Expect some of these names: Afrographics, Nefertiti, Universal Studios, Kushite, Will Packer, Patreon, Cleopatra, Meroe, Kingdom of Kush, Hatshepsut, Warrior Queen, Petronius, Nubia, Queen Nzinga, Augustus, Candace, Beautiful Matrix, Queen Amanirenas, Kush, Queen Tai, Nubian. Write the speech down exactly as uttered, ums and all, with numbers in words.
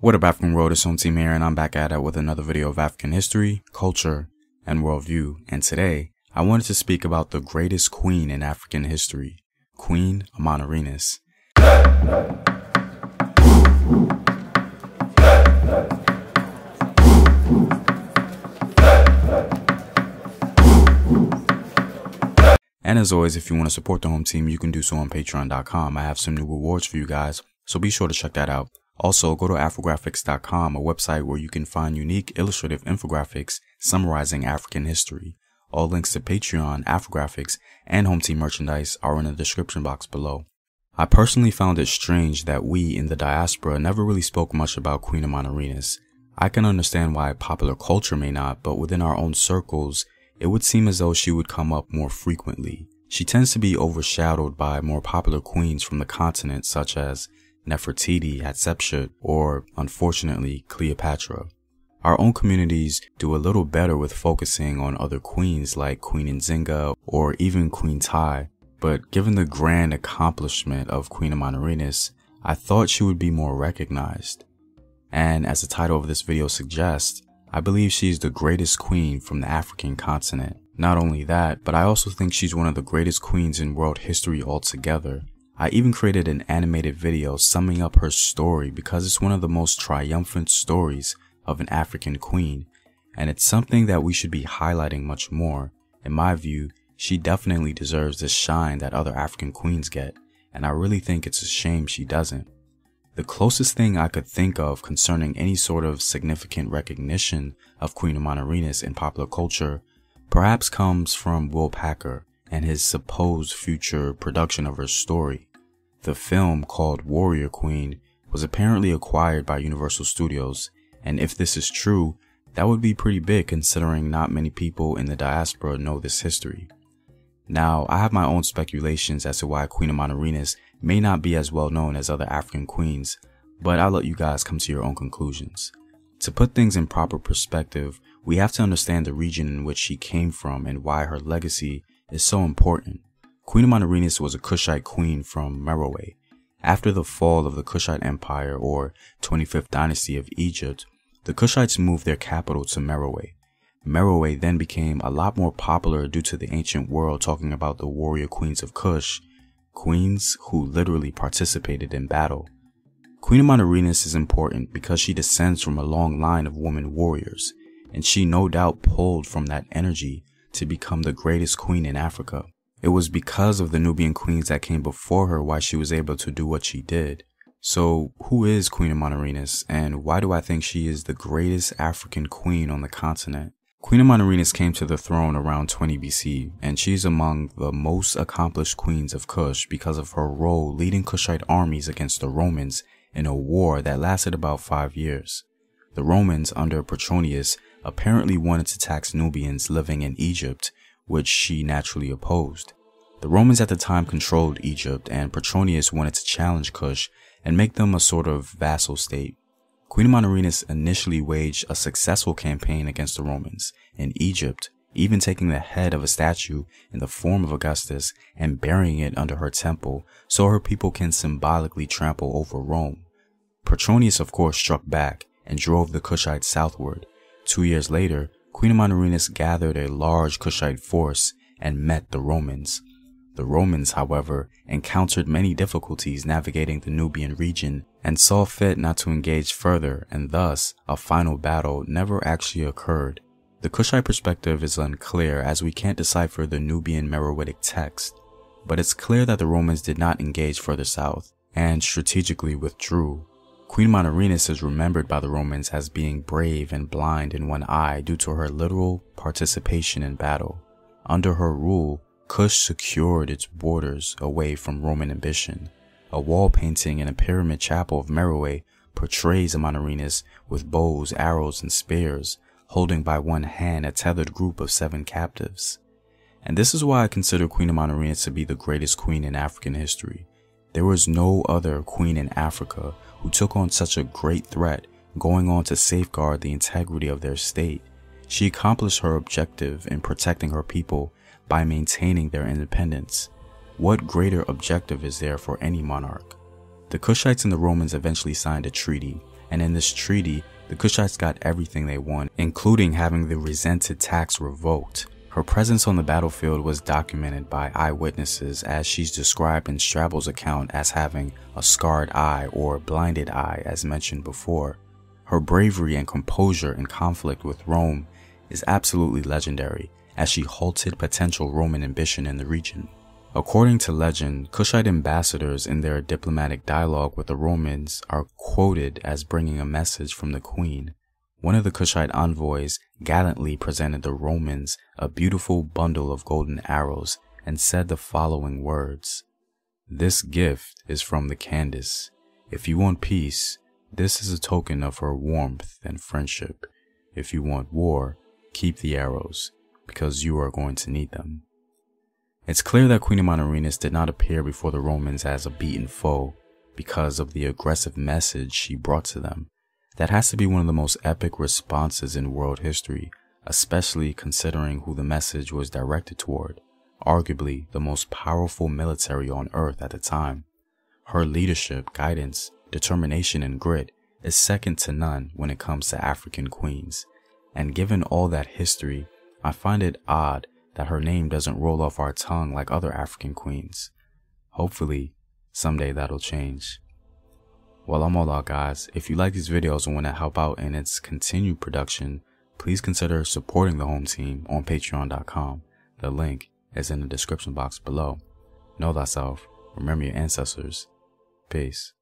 What up, African world? It's Team here, and I'm back at it with another video of African history, culture, and worldview. And today, I wanted to speak about the greatest queen in African history, Queen Amanirenas. And as always, if you want to support the home team, you can do so on patreon dot com. I have some new rewards for you guys, so be sure to check that out. Also, go to Afrographics dot com, a website where you can find unique illustrative infographics summarizing African history. All links to Patreon, Afrographics, and Home Team merchandise are in the description box below. I personally found it strange that we in the diaspora never really spoke much about Queen Amanirenas. I can understand why popular culture may not, but within our own circles, it would seem as though she would come up more frequently. She tends to be overshadowed by more popular queens from the continent such as Nefertiti, Hatshepsut, or, unfortunately, Cleopatra. Our own communities do a little better with focusing on other queens like Queen Nzinga or even Queen Tai, but given the grand accomplishment of Queen Amanirenas, I thought she would be more recognized. And as the title of this video suggests, I believe she is the greatest queen from the African continent. Not only that, but I also think she's one of the greatest queens in world history altogether. I even created an animated video summing up her story because it's one of the most triumphant stories of an African queen, and it's something that we should be highlighting much more. In my view, she definitely deserves the shine that other African queens get, and I really think it's a shame she doesn't. The closest thing I could think of concerning any sort of significant recognition of Queen Amanirenas in popular culture perhaps comes from Will Packer and his supposed future production of her story. The film, called Warrior Queen, was apparently acquired by Universal Studios, and if this is true, that would be pretty big considering not many people in the diaspora know this history. Now, I have my own speculations as to why Queen Amanirenas may not be as well known as other African queens, but I'll let you guys come to your own conclusions. To put things in proper perspective, we have to understand the region in which she came from and why her legacy is so important. Queen Amanirenas was a Kushite queen from Meroe. After the fall of the Kushite Empire, or twenty-fifth dynasty of Egypt, the Kushites moved their capital to Meroe. Meroe then became a lot more popular due to the ancient world talking about the warrior queens of Kush, queens who literally participated in battle. Queen Amanirenas is important because she descends from a long line of women warriors, and she no doubt pulled from that energy to become the greatest queen in Africa. It was because of the Nubian queens that came before her why she was able to do what she did. So who is Queen Amanirenas, and why do I think she is the greatest African queen on the continent? Queen Amanirenas came to the throne around twenty B C, and she is among the most accomplished queens of Kush because of her role leading Kushite armies against the Romans in a war that lasted about five years. The Romans, under Petronius, apparently wanted to tax Nubians living in Egypt, which she naturally opposed. The Romans at the time controlled Egypt, and Petronius wanted to challenge Kush and make them a sort of vassal state. Queen Amanirenas initially waged a successful campaign against the Romans in Egypt, even taking the head of a statue in the form of Augustus and burying it under her temple so her people can symbolically trample over Rome. Petronius, of course, struck back and drove the Kushites southward. Two years later, Queen Amanirenas gathered a large Kushite force and met the Romans. The Romans, however, encountered many difficulties navigating the Nubian region and saw fit not to engage further, and thus, a final battle never actually occurred. The Kushite perspective is unclear as we can't decipher the Nubian Meroitic text, but it's clear that the Romans did not engage further south and strategically withdrew. Queen Amanirenas is remembered by the Romans as being brave and blind in one eye due to her literal participation in battle. Under her rule, Kush secured its borders away from Roman ambition. A wall painting in a pyramid chapel of Meroe portrays Amanirenas with bows, arrows, and spears, holding by one hand a tethered group of seven captives. And this is why I consider Queen Amanirenas to be the greatest queen in African history. There was no other queen in Africa who took on such a great threat, going on to safeguard the integrity of their state. She accomplished her objective in protecting her people by maintaining their independence. What greater objective is there for any monarch? The Kushites and the Romans eventually signed a treaty, and in this treaty, the Kushites got everything they wanted, including having the resented tax revoked. Her presence on the battlefield was documented by eyewitnesses, as she's described in Strabo's account as having a scarred eye or blinded eye, as mentioned before. Her bravery and composure in conflict with Rome is absolutely legendary, as she halted potential Roman ambition in the region. According to legend, Kushite ambassadors in their diplomatic dialogue with the Romans are quoted as bringing a message from the queen. One of the Kushite envoys gallantly presented the Romans a beautiful bundle of golden arrows and said the following words: "This gift is from the Candace. If you want peace, this is a token of her warmth and friendship. If you want war, keep the arrows, because you are going to need them." It's clear that Queen Amanirenas did not appear before the Romans as a beaten foe because of the aggressive message she brought to them. That has to be one of the most epic responses in world history, especially considering who the message was directed toward, arguably the most powerful military on earth at the time. Her leadership, guidance, determination, and grit is second to none when it comes to African queens. And given all that history, I find it odd that her name doesn't roll off our tongue like other African queens. Hopefully, someday that'll change. Well, I'm all out, guys. If you like these videos and want to help out in its continued production, please consider supporting the home team on patreon dot com. The link is in the description box below. Know thyself. Remember your ancestors. Peace.